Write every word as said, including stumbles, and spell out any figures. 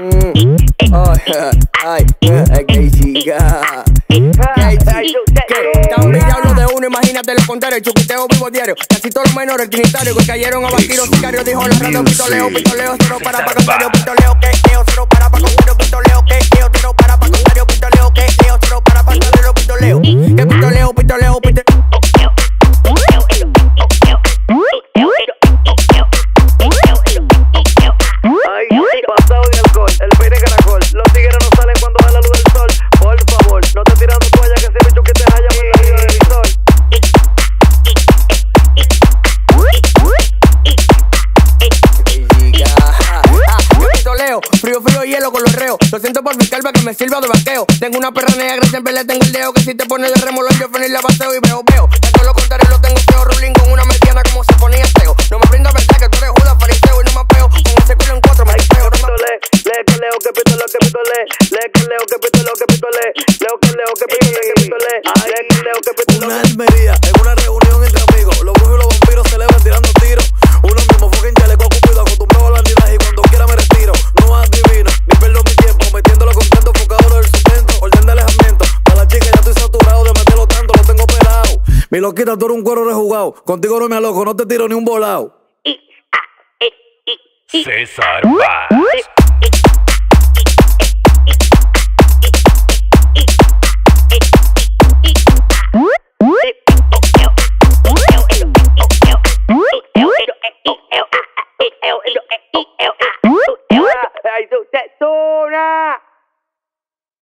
Oh, ay, es que chica. Está un diablo de uno, imagínate lo contrario. Chuquiteo vivo diario. Casi todos los menores trinitarios que cayeron a vaquero sicario. Dijo la radio, pitoleo, pitoleo, cero para pa' contrario, pitoleo, que queo, cero para pa' contrario, pitoleo, que queo, cero para pa' contrario, pitoleo, que queo, cero para pa' contrario, pitoleo. Que pitoleo, pitoleo, pitoleo. Frío, frío, hielo con los reos. Lo siento por mi calva que me sirva de vaqueo. Tengo una perra negra, siempre le tengo el dedo. Que si te pones de remolón, yo feliz la paseo y veo, veo. De todo lo contrario, lo tengo feo. Rulín con una mediana como se ponía teo. No me brinda verdad que tú eres Judas, fariseo. Y no me apeo, con ese culo en cuatro me dispeo. Le, le, que leo, que pito, le, que pito, le. Le, que leo, que pito, le, que pito, le. Leo, que leo, que pito, le, que pito, le. Le, que leo, que pito, le. Una almería, en una reunión entre amigos. Los brujos y los vampiros se elevan tirando tiros. Uno mismo fue quien ya le cupido, acostumbrado a la anidad y cuando quiera me retiro. No más divino, ni perdo mi tiempo, metiéndolo con tanto, enfocado en el sustento, orden de alejamiento. Para la chica ya estoy saturado de meterlo tanto, lo tengo pelado. Mi loquita, tú eres un cuero rejugado, contigo no me aloco, no te tiro ni un volado. César Paz.